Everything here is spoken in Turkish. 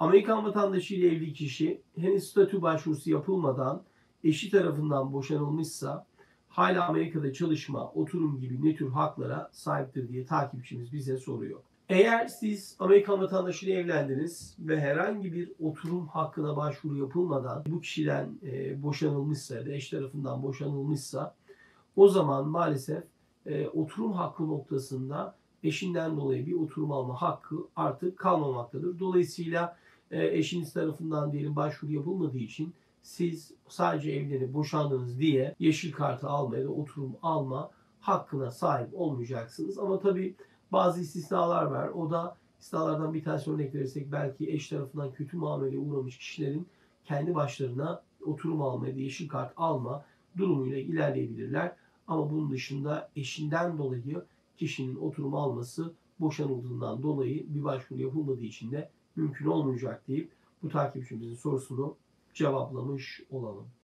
Amerikan vatandaşı ile evli kişi henüz statü başvurusu yapılmadan eşi tarafından boşanılmışsa hala Amerika'da çalışma, oturum gibi ne tür haklara sahiptir diye takipçimiz bize soruyor. Eğer siz Amerikan vatandaşıyla evlendiniz ve herhangi bir oturum hakkına başvuru yapılmadan bu kişiden boşanılmışsa ya da eş tarafından boşanılmışsa o zaman maalesef oturum hakkı noktasında eşinden dolayı bir oturum alma hakkı artık kalmamaktadır. Dolayısıyla eşiniz tarafından diyelim başvuru yapılmadığı için siz sadece evlenip boşandınız diye yeşil kartı alma ya da oturum alma hakkına sahip olmayacaksınız. Ama tabii bazı istisnalar var. O da istisnalardan bir tanesi örnek verirsek belki eş tarafından kötü muameleye uğramış kişilerin kendi başlarına oturum alma ya da yeşil kart alma durumuyla ilerleyebilirler. Ama bunun dışında eşinden dolayı kişinin oturum alması boşanıldığından dolayı bir başvuru yapılmadığı için de mümkün olmayacak deyip bu takipçimizin sorusunu cevaplamış olalım.